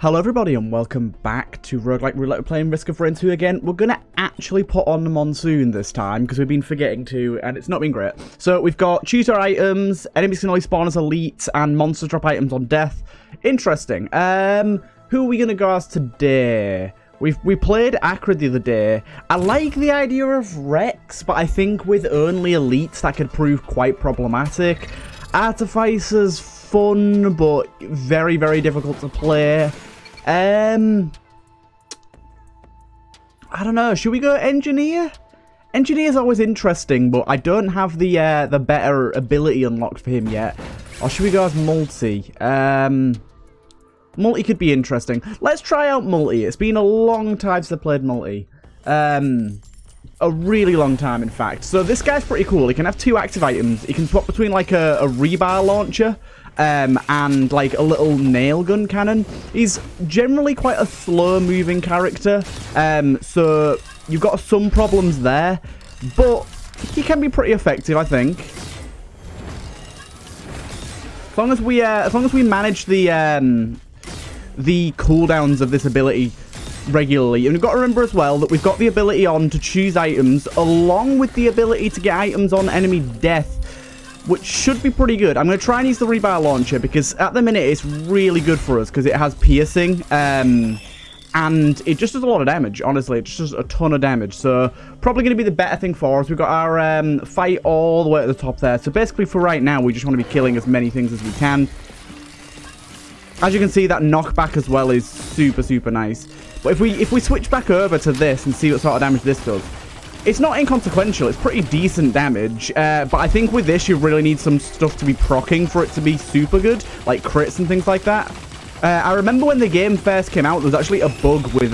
Hello everybody and welcome back to Roguelike Roulette. We're playing Risk of Rain 2 again. We're going to actually put on the Monsoon this time because we've been forgetting to and it's not been great. So we've got choose our items, enemies can only spawn as elite, and monsters drop items on death. Interesting. Who are we going to go as today? We played Acrid the other day. I like the idea of Rex, but I think with only elites that could prove quite problematic. Artificers, fun, but very, very difficult to play. I don't know. Should we go engineer? Engineer's always interesting, but I don't have the better ability unlocked for him yet. Or should we go as MUL-T? MUL-T could be interesting. Let's try out MUL-T. It's been a long time since I played MUL-T. A really long time, in fact. So this guy's pretty cool. He can have two active items. He can swap between like a rebar launcher and like a little nail gun cannon. He's generally quite a slow moving character, so you've got some problems there, but he can be pretty effective, I think, as long as we manage the cooldowns of this ability regularly. And we've got to remember as well that we've got the ability on to choose items along with the ability to get items on enemy death, which should be pretty good. I'm going to try and use the rebar launcher because at the minute it's really good for us because it has piercing and it just does a lot of damage, honestly. It just does a ton of damage. So probably going to be the better thing for us. We've got our fight all the way at the top there. So basically for right now, we just want to be killing as many things as we can. As you can see, that knockback as well is super, super nice. But if we switch back over to this and see what sort of damage this does, it's not inconsequential. It's pretty decent damage, but I think with this you really need some stuff to be proccing for it to be super good, like crits and things like that. I remember when the game first came out, there was actually a bug with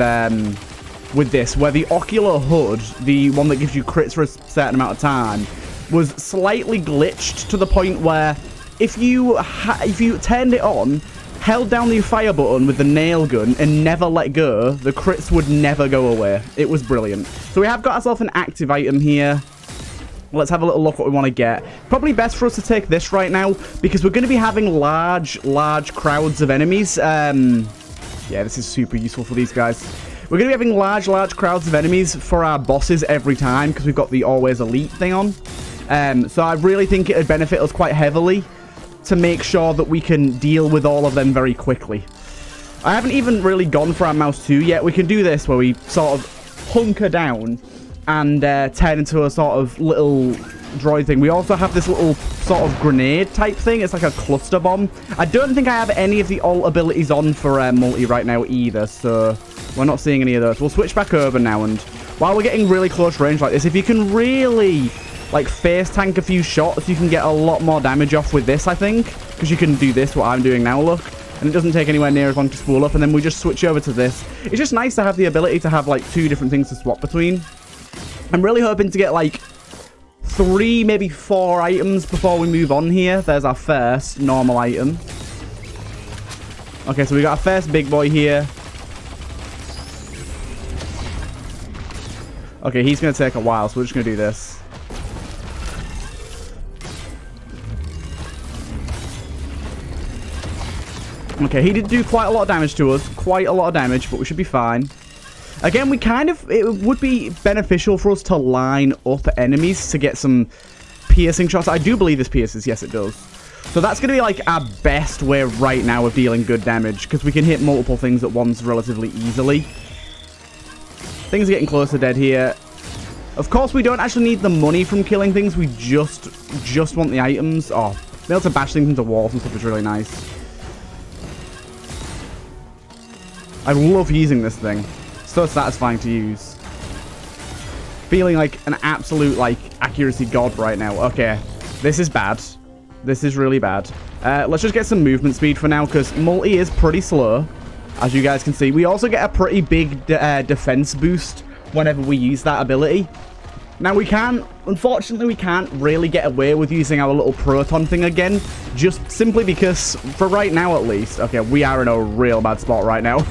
this, where the ocular hood, the one that gives you crits for a certain amount of time, was slightly glitched to the point where if you turned it on, held down the fire button with the nail gun and never let go, the crits would never go away. It was brilliant. So we have got ourselves an active item here. Let's have a little look what we want to get. Probably best for us to take this right now because we're going to be having large crowds of enemies. Yeah, this is super useful for these guys. We're going to be having large crowds of enemies for our bosses every time because we've got the always elite thing on. So I really think it would benefit us quite heavily to make sure that we can deal with all of them very quickly. I haven't even really gone for our mouse 2 yet. We can do this where we sort of hunker down and turn into a sort of little droid thing. We also have this little sort of grenade type thing. It's like a cluster bomb. I don't think I have any of the alt abilities on for MUL-T right now either, so we're not seeing any of those. We'll switch back over now, and while we're getting really close range like this, if you can really like face tank a few shots, you can get a lot more damage off with this, I think, because you can do this, what I'm doing now, look, and it doesn't take anywhere near as long to spool up, and then we just switch over to this. It's just nice to have the ability to have like two different things to swap between. I'm really hoping to get like 3, maybe 4 items before we move on here. There's our first normal item. Okay, so we got our first big boy here. Okay, he's going to take a while, so we're just going to do this. Okay, he did do quite a lot of damage to us. Quite a lot of damage, but we should be fine. Again, we kind of... It would be beneficial for us to line up enemies to get some piercing shots. I do believe this pierces. Yes, it does. So that's going to be, like, our best way right now of dealing good damage, because we can hit multiple things at once relatively easily. Things are getting close to dead here. Of course, we don't actually need the money from killing things. We just want the items. Oh, being able to bash things into walls and stuff is really nice. I love using this thing. So satisfying to use. Feeling like an absolute, like, accuracy god right now. Okay. This is bad. This is really bad. Let's just get some movement speed for now, because MUL-T is pretty slow, as you guys can see. We also get a pretty big defense boost whenever we use that ability. Now, we can't... Unfortunately, we can't really get away with using our little proton thing again, just simply because, for right now at least... Okay, we are in a real bad spot right now.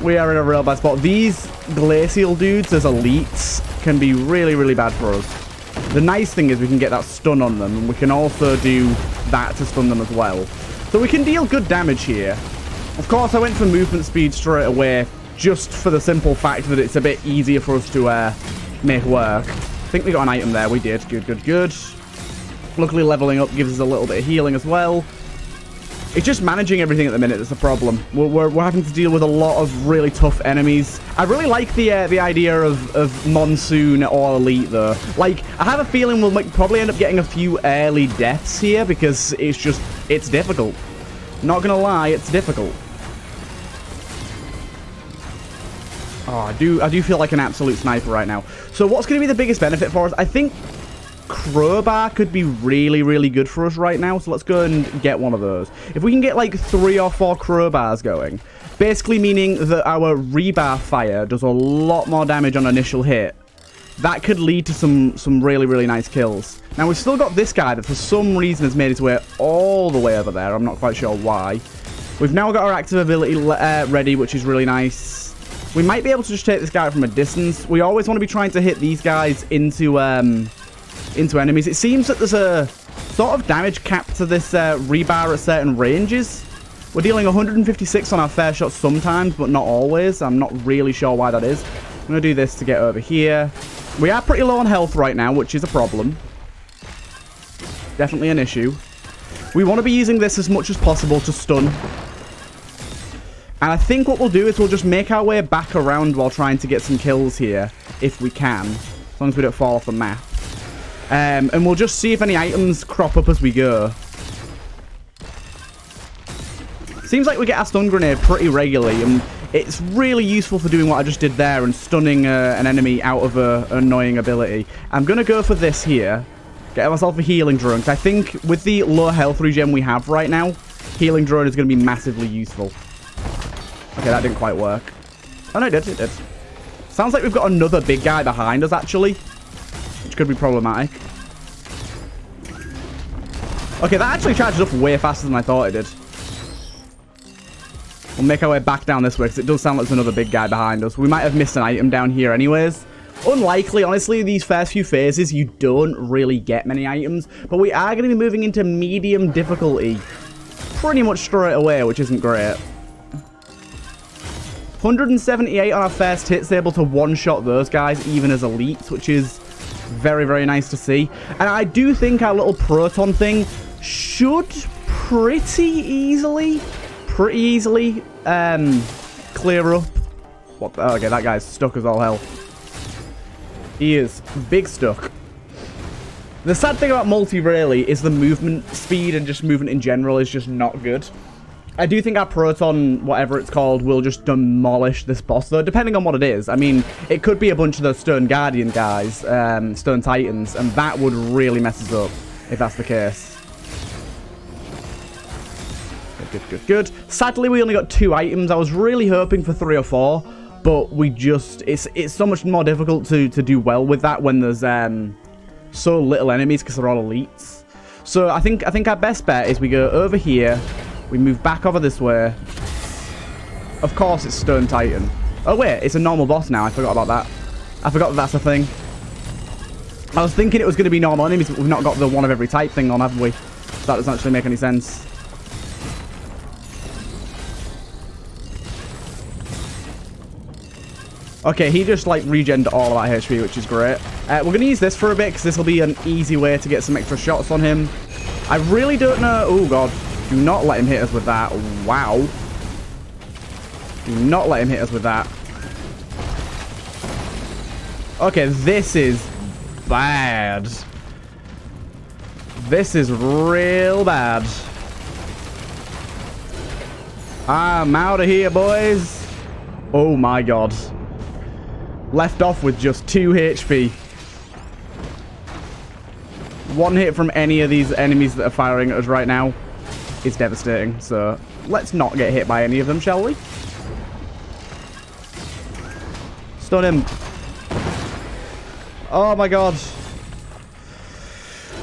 We are in a real bad spot. These glacial dudes as elites can be really, really bad for us. The nice thing is we can get that stun on them, and we can also do that to stun them as well. So we can deal good damage here. Of course, I went for movement speed straight away, just for the simple fact that it's a bit easier for us to make work. I think we got an item there. We did. Good, good, good. Luckily, leveling up gives us a little bit of healing as well. It's just managing everything at the minute that's the problem. We're having to deal with a lot of really tough enemies. I really like the idea of Monsoon or Elite, though. Like, I have a feeling we'll probably end up getting a few early deaths here because it's just... it's difficult. Not gonna lie, it's difficult. Oh, I do feel like an absolute sniper right now. So what's gonna be the biggest benefit for us? I think Crowbar could be really, really good for us right now, so let's go and get one of those. If we can get like 3 or 4 crowbars going, basically meaning that our rebar fire does a lot more damage on initial hit, that could lead to some really, really nice kills. Now, we've still got this guy that for some reason has made his way all the way over there. I'm not quite sure why. We've now got our active ability ready, which is really nice. We might be able to just take this guy out from a distance. We always want to be trying to hit these guys into enemies. It seems that there's a sort of damage cap to this rebar at certain ranges. We're dealing 156 on our fair shot sometimes, but not always. I'm not really sure why that is. I'm going to do this to get over here. We are pretty low on health right now, which is a problem. Definitely an issue. We want to be using this as much as possible to stun. And I think what we'll do is we'll just make our way back around while trying to get some kills here, if we can. As long as we don't fall off the map. And we'll just see if any items crop up as we go. Seems like we get our stun grenade pretty regularly, and it's really useful for doing what I just did there and stunning an enemy out of an annoying ability. I'm going to go for this here. Get myself a healing drone. I think with the low health regen we have right now, healing drone is going to be massively useful. Okay, that didn't quite work. Oh, no, it did. It did. Sounds like we've got another big guy behind us, actually. Which could be problematic. Okay, that actually charges up way faster than I thought it did. We'll make our way back down this way, because it does sound like there's another big guy behind us. We might have missed an item down here anyways. Unlikely, honestly, these first few phases, you don't really get many items. But we are going to be moving into medium difficulty pretty much straight away, which isn't great. 178 on our first hits, able to one-shot those guys, even as elites, which is very, very nice to see. And I do think our little proton thing should pretty easily clear up. What the, okay, that guy's stuck as all hell. He is big stuck. The sad thing about MUL-T really is the movement speed and just movement in general is just not good. I do think our proton, whatever it's called, will just demolish this boss though, depending on what it is. I mean, it could be a bunch of those Stone Guardian guys, Stone Titans, and that would really mess us up if that's the case. Good, good, good. Sadly, we only got 2 items. I was really hoping for 3 or 4, but we just... It's so much more difficult to do well with that when there's so little enemies because they're all elites. So I think our best bet is we go over here. We move back over this way. Of course, it's Stone Titan. Oh, wait. It's a normal boss now. I forgot about that. I forgot that that's a thing. I was thinking it was going to be normal enemies, but we've not got the one of every type thing on, have we? That doesn't actually make any sense. Okay, he just, like, regened all of our HP, which is great. We're going to use this for a bit, because this will be an easy way to get some extra shots on him. I really don't know... Oh, God. Do not let him hit us with that. Wow. Do not let him hit us with that. Okay, this is bad. This is real bad. I'm out of here, boys. Oh, my God. Left off with just 2 HP. 1 hit from any of these enemies that are firing at us right now is devastating. So let's not get hit by any of them, shall we? Stun him. Oh my God.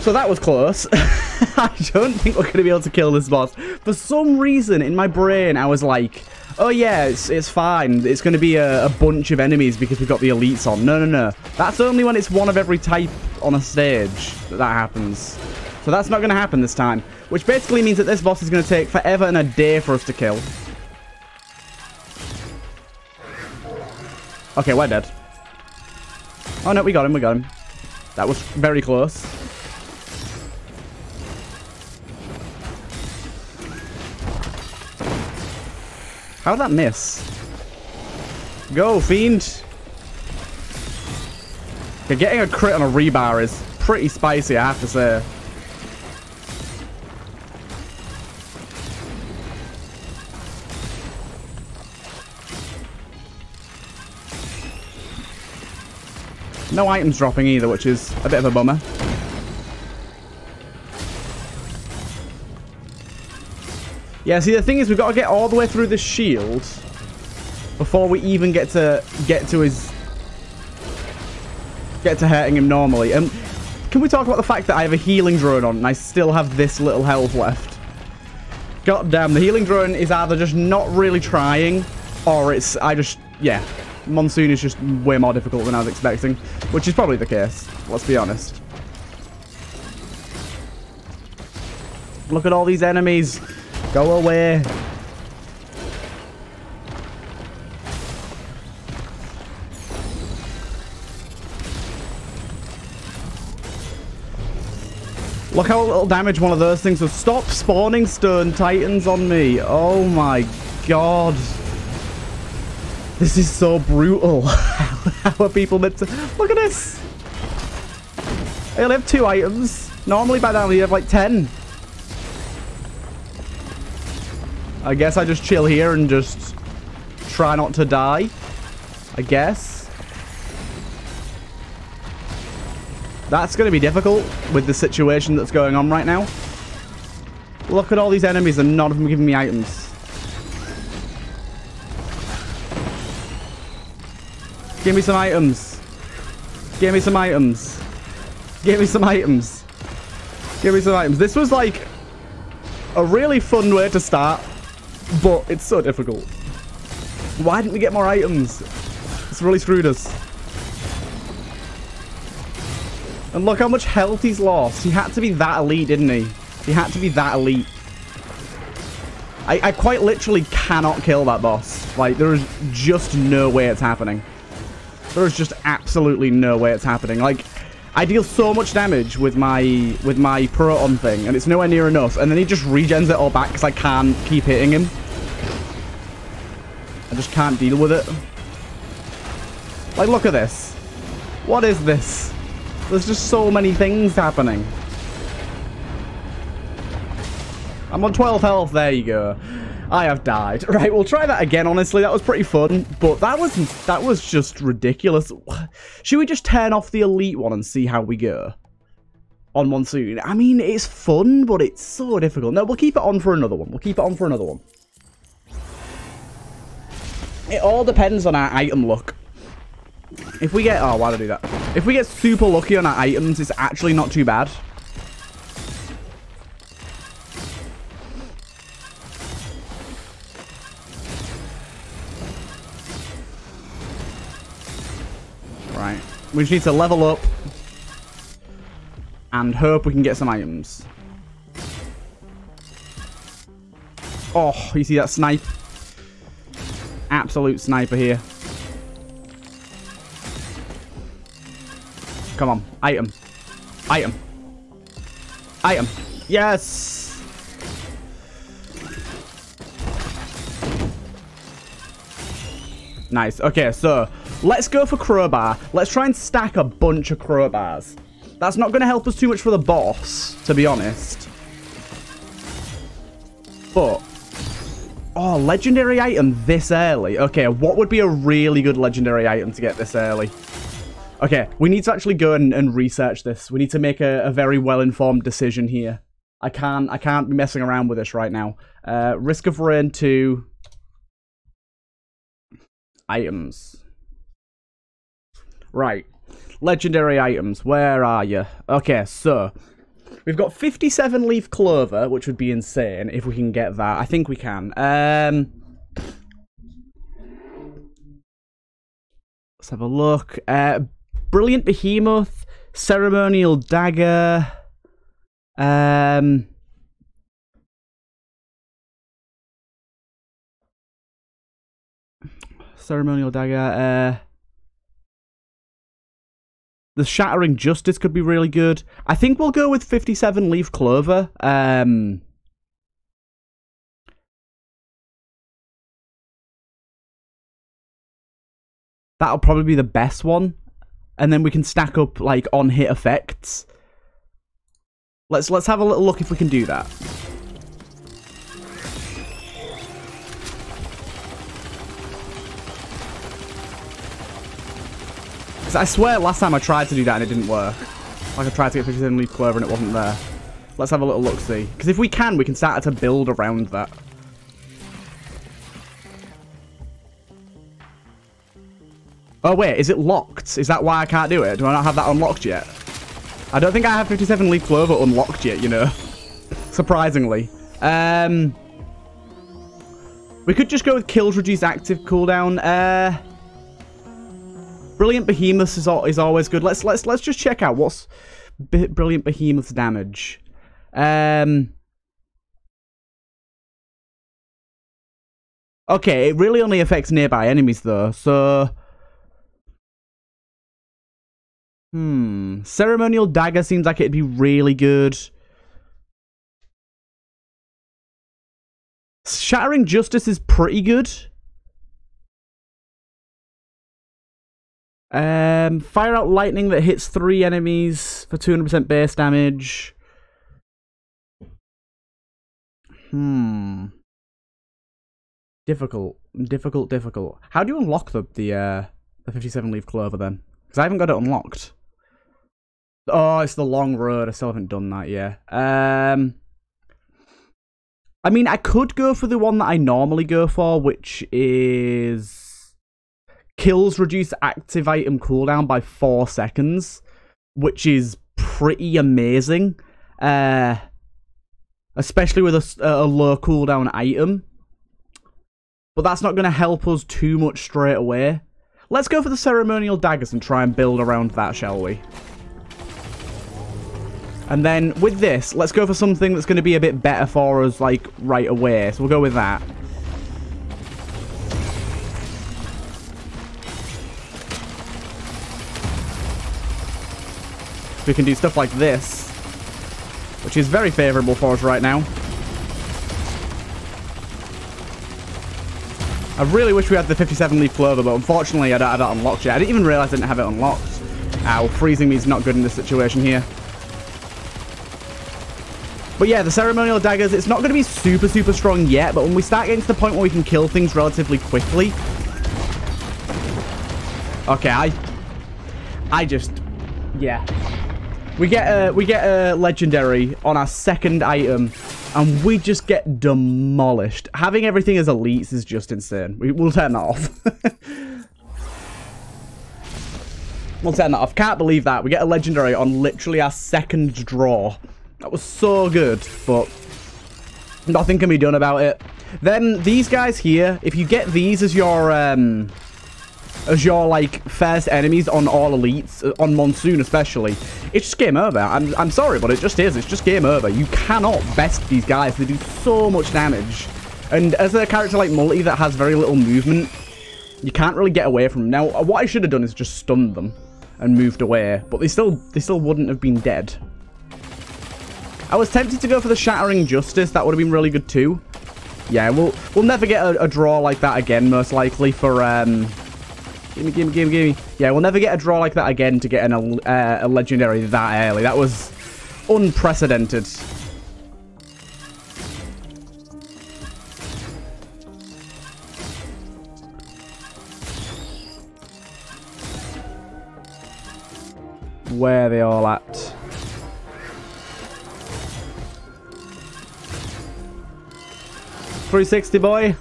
So that was close. I don't think we're going to be able to kill this boss. For some reason in my brain, I was like... Oh, yeah, it's fine. It's going to be a bunch of enemies because we've got the elites on. No, no, no. That's only when it's one of every type on a stage that happens. So that's not going to happen this time. Which basically means that this boss is going to take forever and a day for us to kill. Okay, we're dead. Oh no, we got him, we got him. That was very close. How did that miss? Go, fiend! Okay, getting a crit on a rebar is pretty spicy, I have to say. No items dropping either, which is a bit of a bummer. Yeah, see, the thing is, we've got to get all the way through the shield before we even get to hurting him normally. And can we talk about the fact that I have a healing drone on and I still have this little health left? God damn, the healing drone is either just not really trying, or it's yeah, Monsoon is just way more difficult than I was expecting, which is probably the case. Let's be honest. Look at all these enemies. Go away. Look how little damage one of those things was. Stop spawning Stone Titans on me. Oh my god. This is so brutal. How are people meant to... Look at this. I only have 2 items. Normally by now you have like 10. I guess I just chill here and just try not to die, I guess. That's going to be difficult with the situation that's going on right now. Look at all these enemies and none of them giving me items. Give me some items. Give me some items. Give me some items. Give me some items. This was like a really fun way to start. But it's so difficult. Why didn't we get more items? It's really screwed us. And look how much health he's lost. He had to be that elite, didn't he? He had to be that elite. I quite literally cannot kill that boss. Like, there is just no way it's happening. There is just absolutely no way it's happening. Like, I deal so much damage with my proton thing, and it's nowhere near enough. And then he just regens it all back because I can't keep hitting him. I just can't deal with it. Like, look at this. What is this? There's just so many things happening. I'm on 12 health. There you go. I have died. Right, we'll try that again, honestly. That was pretty fun, but that was just ridiculous. Should we just turn off the elite one and see how we go on Monsoon? I mean, it's fun, but it's so difficult. No, we'll keep it on for another one. We'll keep it on for another one. It all depends on our item luck. If we get... Oh, why did I do that? If we get super lucky on our items, it's actually not too bad. Right, we just need to level up and hope we can get some items. Oh, you see that snipe? Absolute sniper here. Come on, item. Item. Item. Yes! Nice, okay, so... Let's go for crowbar. Let's try and stack a bunch of crowbars. That's not going to help us too much for the boss, to be honest. But, oh, legendary item this early. Okay, what would be a really good legendary item to get this early? Okay, we need to actually go and research this. We need to make a very well-informed decision here. I can't be messing around with this right now. Risk of Rain 2. Items. Right, legendary items, where are you? Okay, so, we've got 57 leaf clover, which would be insane if we can get that. I think we can. Let's have a look. Brilliant Behemoth, Ceremonial Dagger. Ceremonial Dagger, The Shattering Justice could be really good. I think we'll go with 57 Leaf Clover. That'll probably be the best one. And then we can stack up, like, on-hit effects. Let's have a little look if we can do that. Because I swear last time I tried to do that and it didn't work. Like, I tried to get 57 Leaf Clover and it wasn't there. Let's have a little look-see. Because if we can start to build around that. Oh, wait, is it locked? Is that why I can't do it? Do I not have that unlocked yet? I don't think I have 57 Leaf Clover unlocked yet, you know. Surprisingly. We could just go with Kills Reduce Active Cooldown. Brilliant Behemoths is always good. Let's just check out what's Brilliant Behemoth's damage. Okay, it really only affects nearby enemies, though, so... Ceremonial Dagger seems like it'd be really good. Shattering Justice is pretty good. Fire out Lightning that hits 3 enemies for 200% base damage. Difficult. How do you unlock the 57 Leaf Clover then? Because I haven't got it unlocked. Oh, it's the long road. I still haven't done that yet. I mean, I could go for the one that I normally go for, which is Kills Reduce Active Item Cooldown by 4 seconds, which is pretty amazing, especially with a low cooldown item. But that's not going to help us too much straight away. Let's go for the Ceremonial Daggers and try and build around that, shall we? And then, with this, let's go for something that's going to be a bit better for us, like, right away. So we'll go with that. We can do stuff like this, which is very favourable for us right now. I really wish we had the 57 Leaf Clover, but unfortunately I don't have that unlocked yet. I didn't even realise I didn't have it unlocked. Ow, freezing me is not good in this situation here. But yeah, the Ceremonial Daggers, it's not going to be super, super strong yet, but when we start getting to the point where we can kill things relatively quickly... Okay, I just... Yeah. We get a Legendary on our second item, and we just get demolished. Having everything as elites is just insane. We'll turn that off. We'll turn that off. Can't believe that. We get a Legendary on literally our second draw. That was so good, but nothing can be done about it. Then these guys here, if you get these as your like first enemies on all elites, on Monsoon especially, it's just game over. I'm sorry, but it just is. It's just game over. You cannot best these guys. They do so much damage. And as a character like MUL-T that has very little movement, you can't really get away from them. Now, what I should have done is just stunned them and moved away, but they still wouldn't have been dead. I was tempted to go for the Shattering Justice. That would have been really good too. Yeah, we'll never get a draw like that again, most likely, for... Gimme. Yeah, we'll never get a draw like that again to get a Legendary that early. That was unprecedented. Where are they all at? $360 boy.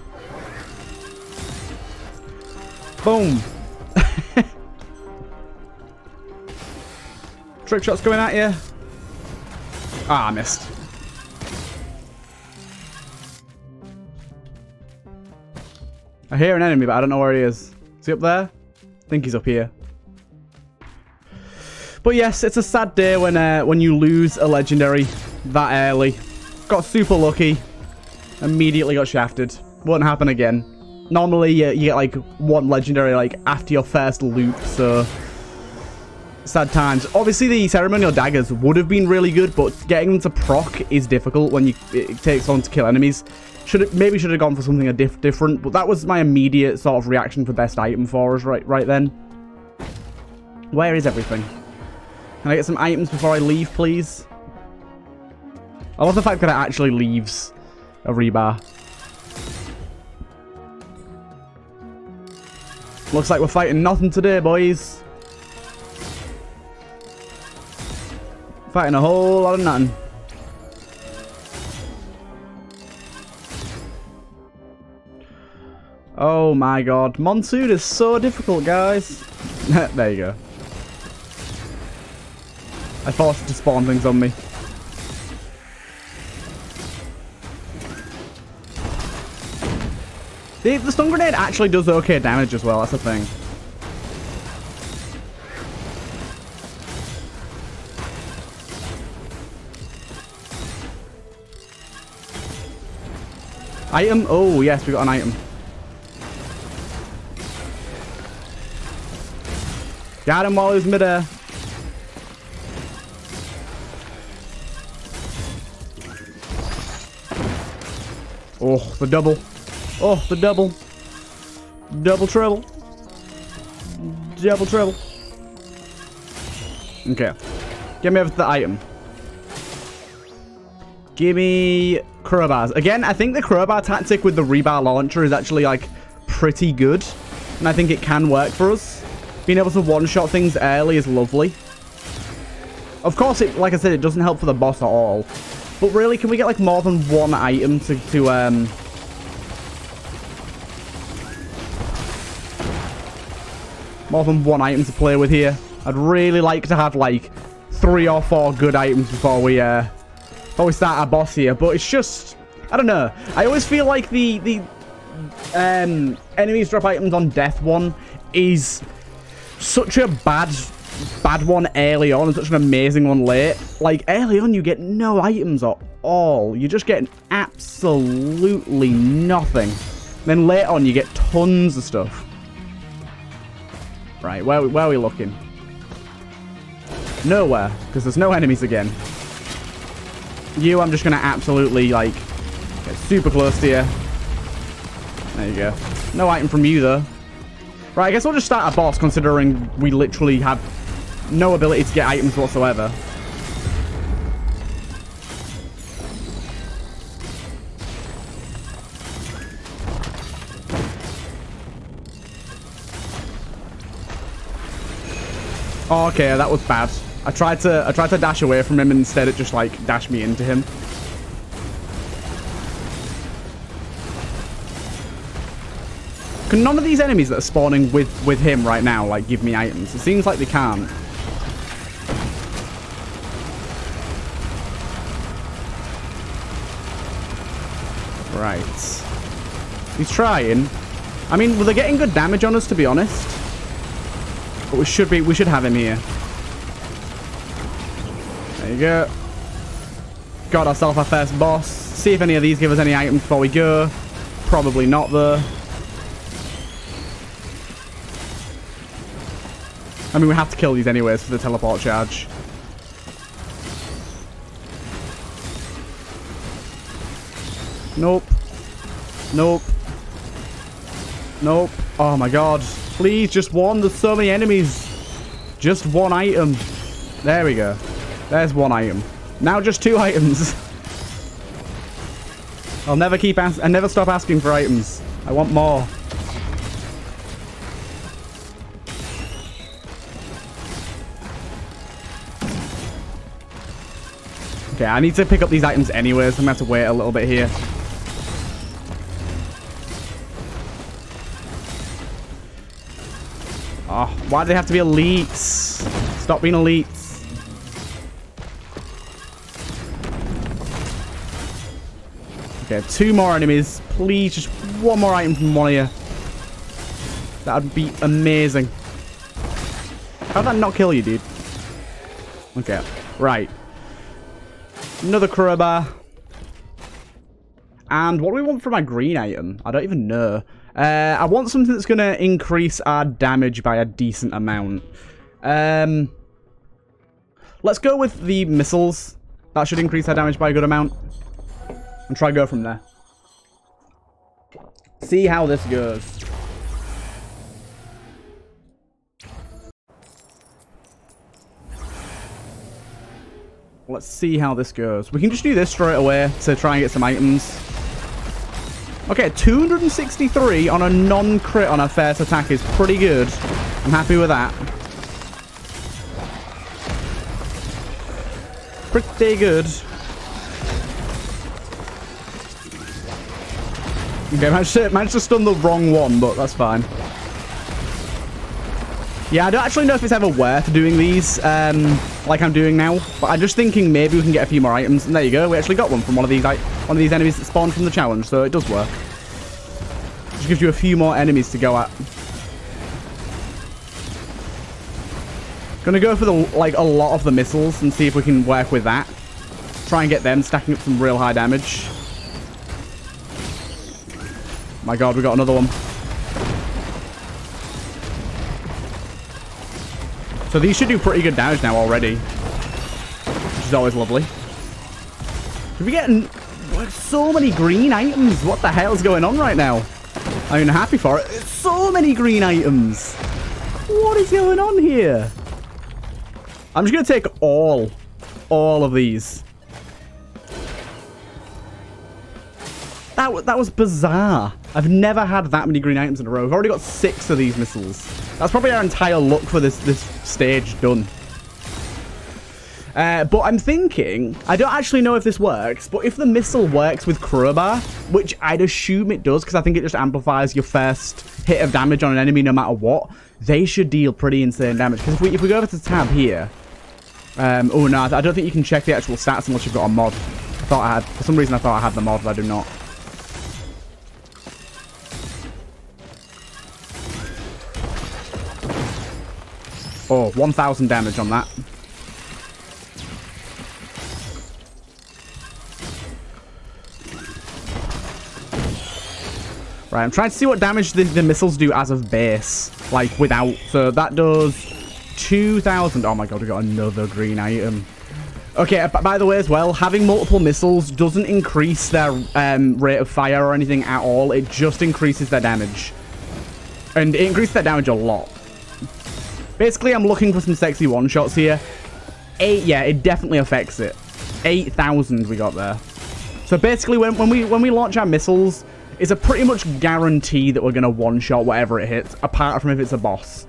Boom. Trick shots going at you. Ah, I missed. I hear an enemy, but I don't know where he is. Is he up there? I think he's up here. But yes, it's a sad day when you lose a Legendary that early. Got super lucky. Immediately got shafted. Won't happen again. Normally, you get like one Legendary like after your first loop, so sad times. Obviously, the ceremonial daggers would have been really good, but getting them to proc is difficult when it takes long to kill enemies. Maybe should have gone for something different, but that was my immediate sort of reaction for best item for us right then. Where is everything? Can I get some items before I leave, please? I love the fact that it actually leaves a rebar. Looks like we're fighting nothing today, boys. Fighting a whole lot of nothing. Oh my god. Monsoon is so difficult, guys. There you go. I forced it to spawn things on me. The stun grenade actually does okay damage as well, that's the thing. Item? Oh yes, we got an item. Got him while he was mid-air. Oh, the double. Oh, the double. Double treble. Double treble. Okay. Get me over to the item. Give me crowbars. Again, I think the crowbar tactic with the rebar launcher is actually, like, pretty good. And I think it can work for us. Being able to one-shot things early is lovely. Of course, it, like I said, it doesn't help for the boss at all. But really, can we get, like, more than one item to more than one item to play with here? I'd really like to have, like, 3 or 4 good items before we start our boss here. But it's just, I don't know. I always feel like the enemies drop items on death one is such a bad one early on and such an amazing one late. Like, early on you get no items at all. You're just getting absolutely nothing. Then later on you get tons of stuff. Right, where are we looking? Nowhere, because there's no enemies again. You, I'm just going to absolutely, like, get super close to you. There you go. No item from you, though. Right, I guess we'll just start a boss, considering we literally have no ability to get items whatsoever. Oh, okay, that was bad. I tried to dash away from him, and instead it just, like, dashed me into him. Can none of these enemies that are spawning with him right now, like, give me items? It seems like they can't. Right. He's trying. I mean, well, they're getting good damage on us, to be honest. But we should have him here. There you go. Got ourselves our first boss. See if any of these give us any items before we go. Probably not, though. I mean, we have to kill these anyways for the teleport charge. Nope. Nope. Nope. Oh my god. Please, just one. There's so many enemies. Just one item. There we go. There's one item. Now just 2 items. I'll never stop asking for items. I want more. Okay, I need to pick up these items anyways, so I'm going to have to wait a little bit here. Oh, why do they have to be elites? Stop being elites. Okay, 2 more enemies. Please, just 1 more item from one of you. That would be amazing. How did that not kill you, dude? Okay, right. Another crowbar. And what do we want for my green item? I don't even know. I want something that's going to increase our damage by a decent amount. Let's go with the missiles. That should increase our damage by a good amount. And try to go from there. See how this goes. Let's see how this goes. We can just do this straight away to try and get some items. Okay, 263 on a non-crit on a first attack is pretty good. I'm happy with that. Pretty good. Okay, managed to stun the wrong one, but that's fine. Yeah, I don't actually know if it's ever worth doing these like I'm doing now, but I'm just thinking maybe we can get a few more items. And there you go, we actually got one from one of these enemies that spawned from the challenge, so it does work. Just gives you a few more enemies to go at. Gonna go for like a lot of the missiles and see if we can work with that. Try and get them stacking up some real high damage. My God, we got another one. So these should do pretty good damage now already, which is always lovely. We're getting so many green items. What the hell is going on right now? I mean, happy for it. It's so many green items. What is going on here? I'm just going to take all of these. That was bizarre. I've never had that many green items in a row. We've already got 6 of these missiles. That's probably our entire luck for this stage done. But I'm thinking, I don't actually know if this works, but if the missile works with crowbar, which I'd assume it does, because I think it just amplifies your first hit of damage on an enemy no matter what, they should deal pretty insane damage. Because if we go over to the tab here... oh, no, I don't think you can check the actual stats unless you've got a mod. For some reason, I thought I had the mod, but I do not. Oh, 1,000 damage on that. Right, I'm trying to see what damage the missiles do as of base. Like, without. So that does 2,000. Oh my God, we got another green item. Okay, by the way as well, having multiple missiles doesn't increase their rate of fire or anything at all. It just increases their damage. And it increases their damage a lot. Basically, I'm looking for some sexy one-shots here. 8, yeah, it definitely affects it. 8,000 we got there. So basically, when we launch our missiles, it's a pretty much guarantee that we're going to one-shot whatever it hits, apart from if it's a boss.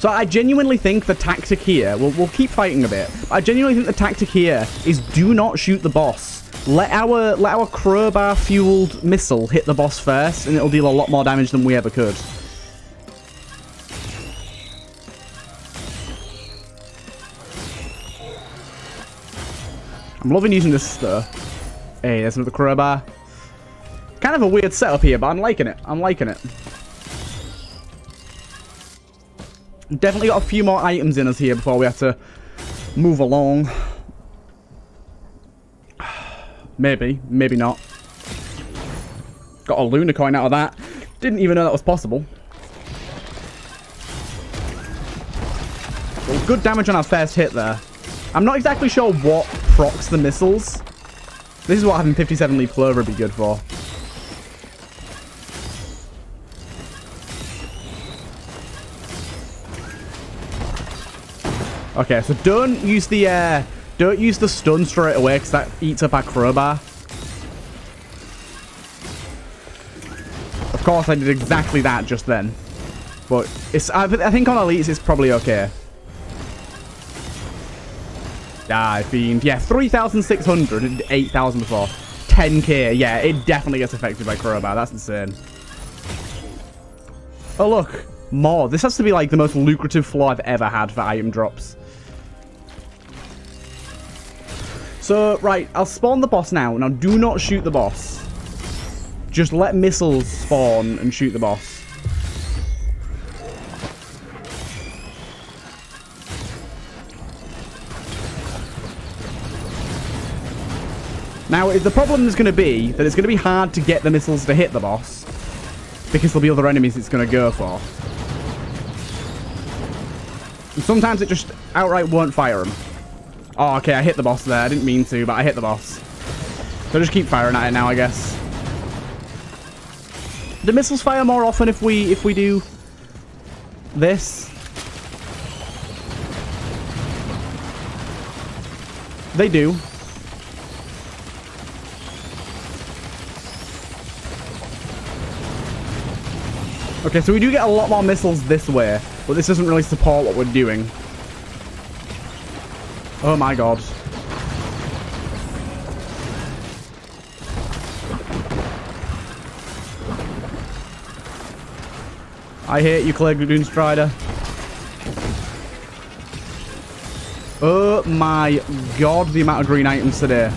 So I genuinely think the tactic here, we'll keep fighting a bit. I genuinely think the tactic here is do not shoot the boss. Let our crowbar-fueled missile hit the boss first, and it'll deal a lot more damage than we ever could. I'm loving using this stuff. Hey, there's another crowbar. Kind of a weird setup here, but I'm liking it. I'm liking it. Definitely got a few more items in us here before we have to move along. Maybe. Maybe not. Got a Luna coin out of that. Didn't even know that was possible. Well, good damage on our first hit there. I'm not exactly sure what procs the missiles. This is what having 57 leaf clover would be good for. Okay, so don't use the stun straight away because that eats up our crowbar. Of course, I did exactly that just then, but I think on elites it's probably okay. Die, fiend. Yeah, 3,600 and 8,000 before. 10k. Yeah, it definitely gets affected by crowbar. That's insane. Oh, look. More. This has to be, like, the most lucrative floor I've ever had for item drops. So, right. I'll spawn the boss now. Now, do not shoot the boss. Just let missiles spawn and shoot the boss. Now, the problem is going to be that it's going to be hard to get the missiles to hit the boss because there'll be other enemies it's going to go for. And sometimes it just outright won't fire them. Oh, okay, I hit the boss there. I didn't mean to, but I hit the boss. So just keep firing at it now, I guess. The missiles fire more often if we do this. They do. Okay, so we do get a lot more missiles this way, but this doesn't really support what we're doing. Oh my god. I hate you, Claire Goonstrider. Oh my god, the amount of green items today.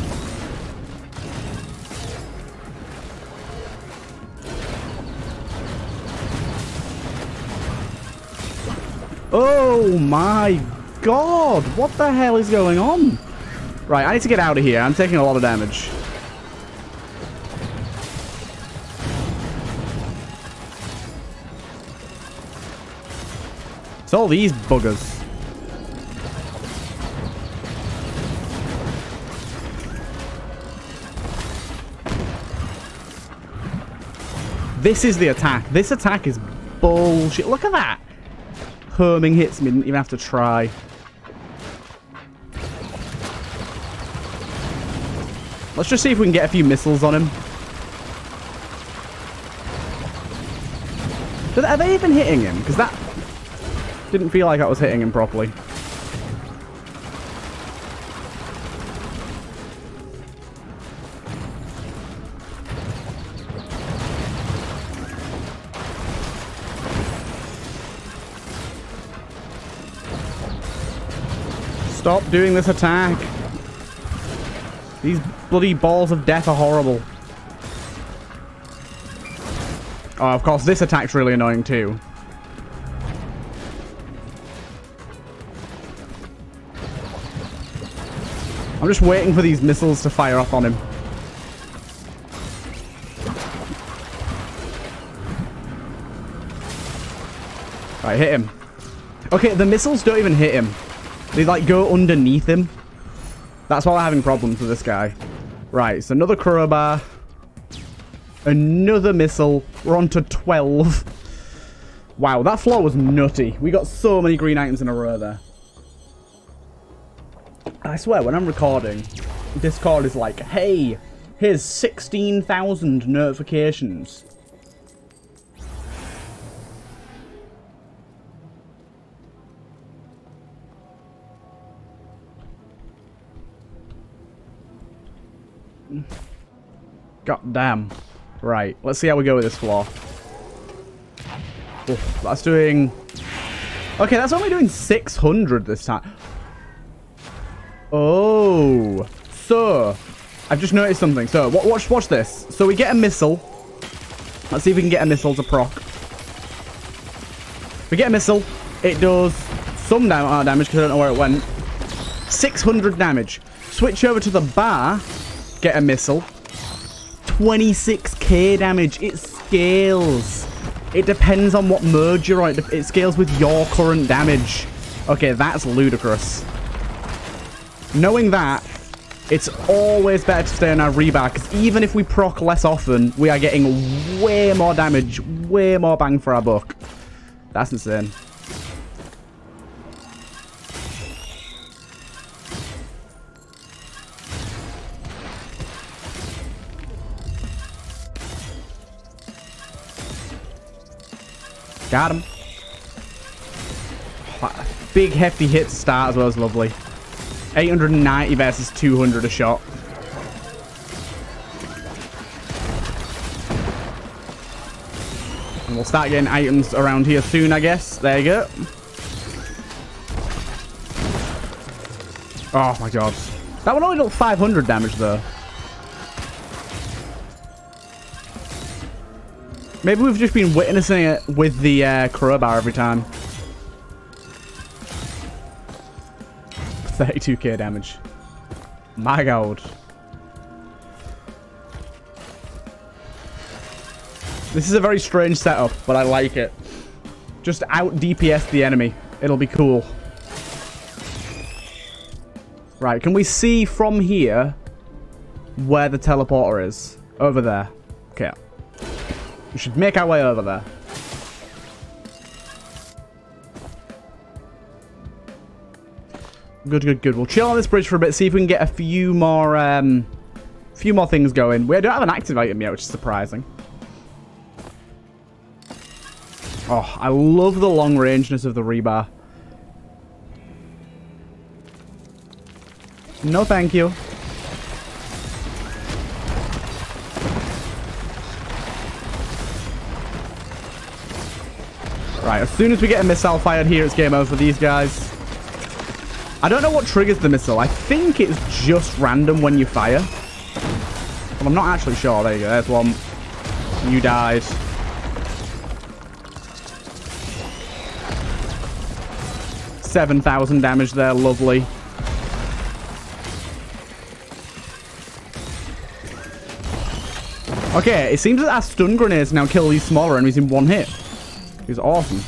Oh my god, what the hell is going on? Right, I need to get out of here. I'm taking a lot of damage. It's all these buggers. This is the attack. This attack is bullshit. Look at that. Homing hits me. Didn't even have to try. Let's just see if we can get a few missiles on him. Are they even hitting him? Because that... didn't feel like I was hitting him properly. Stop doing this attack. These bloody balls of death are horrible. Oh, of course, this attack's really annoying too. I'm just waiting for these missiles to fire off on him. Right, hit him. Okay, the missiles don't even hit him. They, like, go underneath him. That's why we're having problems with this guy. Right, so another crowbar. Another missile. We're on to 12. Wow, that floor was nutty. We got so many green items in a row there. I swear, when I'm recording, Discord is like, hey, here's 16,000 notifications. God damn. Right, let's see how we go with this floor. Oof, that's doing... okay, that's only doing 600 this time. Oh, so I've just noticed something. So watch this. So we get a missile. Let's see if we can get a missile to proc. We get a missile. It does some damage because I don't know where it went. 600 damage. Switch over to the bar. Get a missile. 26k damage. It scales. It depends on what mode you're on. It scales with your current damage. Okay, that's ludicrous. Knowing that, it's always better to stay on our rebar, because even if we proc less often, we are getting way more damage, way more bang for our buck. That's insane. Got him. Big hefty hit to start as well as lovely. 890 versus 200 a shot. And we'll start getting items around here soon, I guess. There you go. Oh my god. That one only dealt 500 damage though. Maybe we've just been witnessing it with the crowbar every time. 32k damage. My god. This is a very strange setup, but I like it. Just out DPS the enemy. It'll be cool. Right, can we see from here where the teleporter is? Over there. Okay. We should make our way over there. Good, good, good. We'll chill on this bridge for a bit, see if we can get a few more things going. We don't have an activator yet, which is surprising. Oh, I love the long-rangeness of the rebar. No, thank you. Right, as soon as we get a missile fired here, it's game over for these guys. I don't know what triggers the missile. I think it's just random when you fire. Well, I'm not actually sure. There you go. There's one. You died. $7,000 damage there. Lovely. Okay, it seems that our stun grenades now kill these smaller enemies in one hit. It's awesome.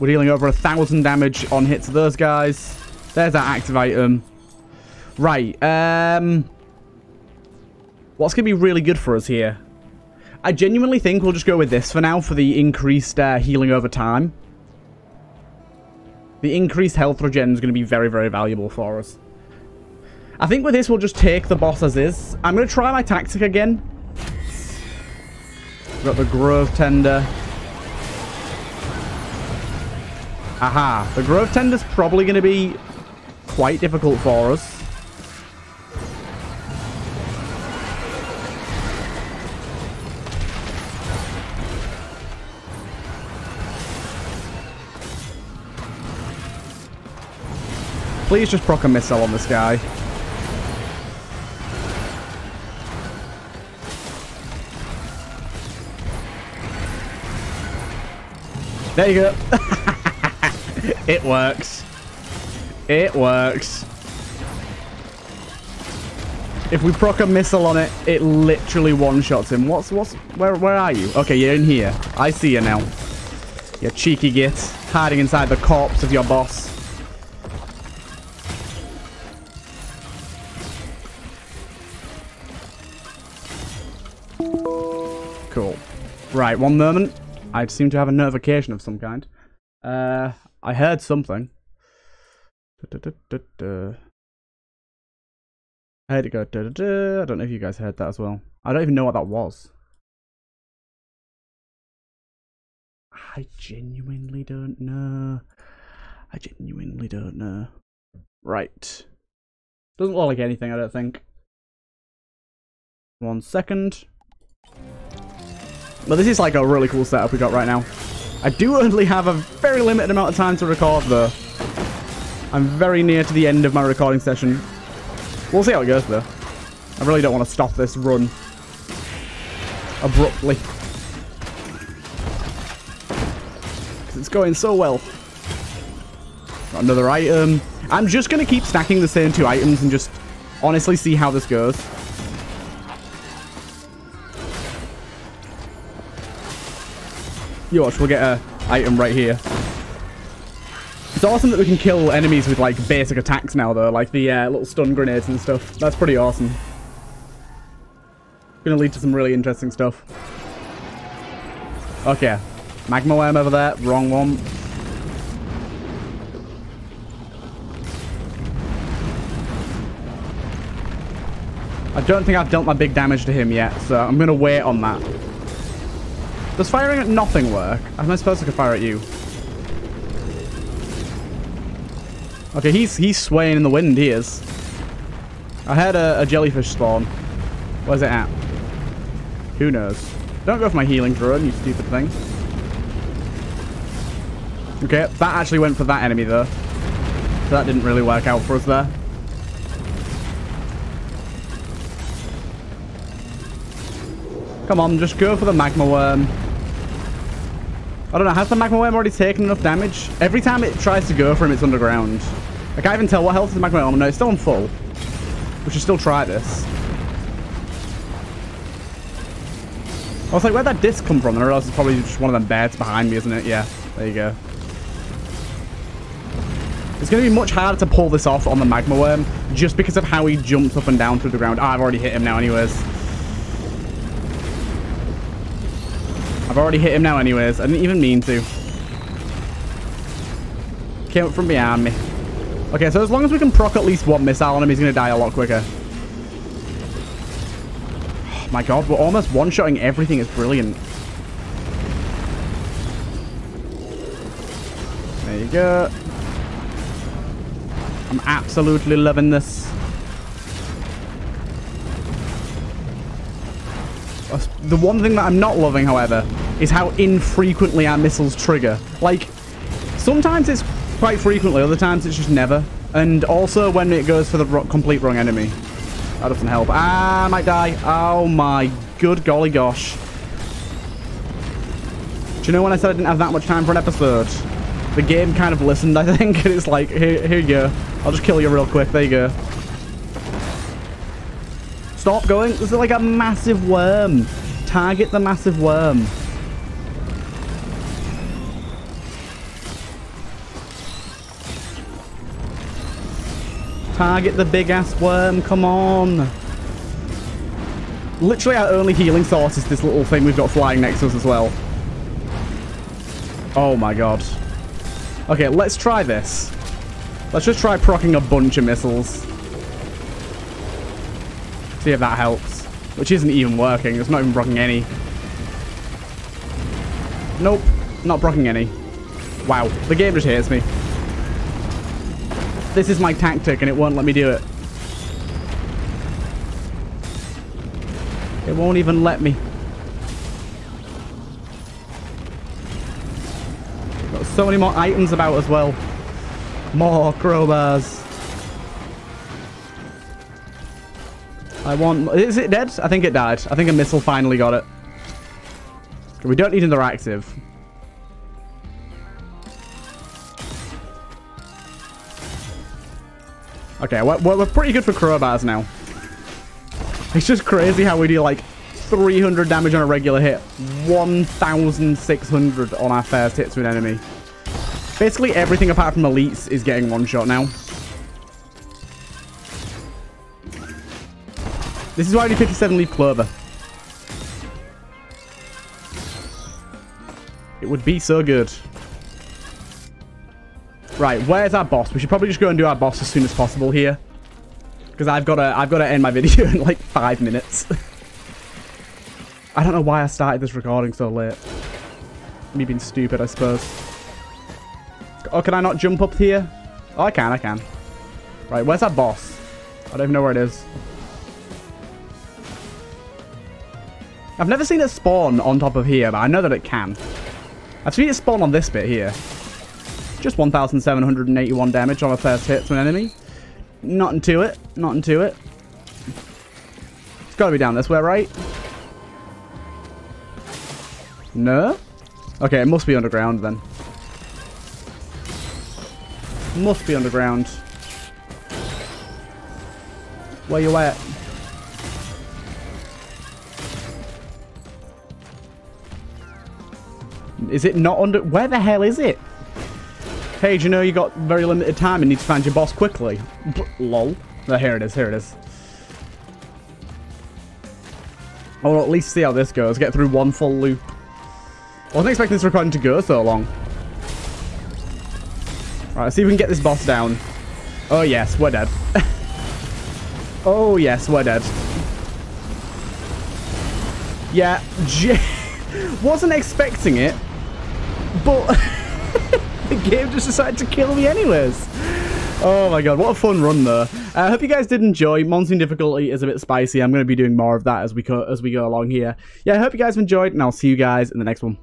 We're dealing over 1,000 damage on hits to those guys. There's our activate them. Right. What's going to be really good for us here? I genuinely think we'll just go with this for now for the increased healing over time. The increased health regen is going to be very, very valuable for us. I think with this, we'll just take the boss as is. I'm going to try my tactic again. We've got the Grove Tender. Aha. The Grove Tender's probably going to be quite difficult for us. Please just proc a missile on this guy. There you go. It works. It works. If we proc a missile on it, it literally one-shots him. Where are you? Okay, you're in here. I see you now. You cheeky git. Hiding inside the corpse of your boss. Cool. Right, one moment. I seem to have a notification of some kind. I heard something. I heard it go. I don't know if you guys heard that as well. I don't even know what that was. I genuinely don't know. I genuinely don't know. Right. Doesn't look like anything, I don't think. 1 second. But this is like a really cool setup we got right now. I do only have a very limited amount of time to record, though. I'm very near to the end of my recording session. We'll see how it goes, though. I really don't want to stop this run abruptly. 'Cause it's going so well. Got another item. I'm just going to keep stacking the same two items and just honestly see how this goes. You watch, we'll get an item right here. It's awesome that we can kill enemies with, like, basic attacks now, though. Like the little stun grenades and stuff. That's pretty awesome. Gonna lead to some really interesting stuff. Okay. Magma Worm over there. Wrong one. I don't think I've dealt my big damage to him yet, so I'm gonna wait on that. Does firing at nothing work? I'm not supposed to fire at you. Okay, he's swaying in the wind, he is. I heard a jellyfish spawn. Where's it at? Who knows? Don't go for my healing drone, you stupid thing. Okay, that actually went for that enemy, though. So that didn't really work out for us there. Come on, just go for the Magma Worm. I don't know, has the Magma Worm already taken enough damage? Every time it tries to go for him, it's underground. I can't even tell what health is the Magma Worm. No, it's still on full. We should still try this. I was like, where'd that disc come from? And I realized it's probably just one of them beds behind me, isn't it? Yeah, there you go. It's going to be much harder to pull this off on the Magma Worm just because of how he jumps up and down through the ground. I've already hit him now anyways. I didn't even mean to. Came up from behind me. Okay, so as long as we can proc at least one missile on him, he's going to die a lot quicker. Oh my god, we're almost one-shotting everything. It's brilliant. There you go. I'm absolutely loving this. The one thing that I'm not loving, however, is how infrequently our missiles trigger. Like, sometimes it's quite frequently, other times it's just never. And also when it goes for the complete wrong enemy. That doesn't help. Ah, I might die. Oh my good golly gosh. Do you know when I said I didn't have that much time for an episode? The game kind of listened, I think, and it's like, here you go. I'll just kill you real quick. There you go. Stop going. This is like a massive worm. Target the massive worm. Target the big-ass worm. Come on. Literally, our only healing source is this little thing we've got flying next to us as well. Oh, my God. Okay, let's try this. Let's just try proccing a bunch of missiles. See if that helps. Which isn't even working. It's not even proccing any. Nope. Not proccing any. Wow. The game just hates me. This is my tactic and it won't let me do it. It won't even let me. So many more items about as well. More crowbars. I want... Is it dead? I think it died. I think a missile finally got it. We don't need another active. Okay, we're pretty good for crowbars now. It's just crazy how we do like 300 damage on a regular hit. 1,600 on our first hit to an enemy. Basically, everything apart from elites is getting one shot now. This is why I do 57-leaf clover. It would be so good. Right, where's our boss? We should probably just go and do our boss as soon as possible here, because I've got to end my video in like 5 minutes. I don't know why I started this recording so late. Me being stupid, I suppose. Oh, can I not jump up here? Oh, I can. Right, where's that boss? I don't even know where it is. I've never seen it spawn on top of here, but I know that it can. I've seen it spawn on this bit here. Just 1,781 damage on a first hit to an enemy. Not into it. It's got to be down this way, right? No? Okay, it must be underground then. Must be underground. Where you at? Is it not under... Where the hell is it? Hey, do you know you got very limited time and need to find your boss quickly? Lol. Oh, here it is. I'll at least see how this goes. Get through one full loop. I wasn't expecting this recording to go so long. All right, see if we can get this boss down. Oh, yes, we're dead. Oh, yes, we're dead. Yeah, wasn't expecting it, but the game just decided to kill me anyways. Oh, my God, what a fun run, though. I hope you guys did enjoy. Monsoon difficulty is a bit spicy. I'm going to be doing more of that as we go along here. Yeah, I hope you guys enjoyed, and I'll see you guys in the next one.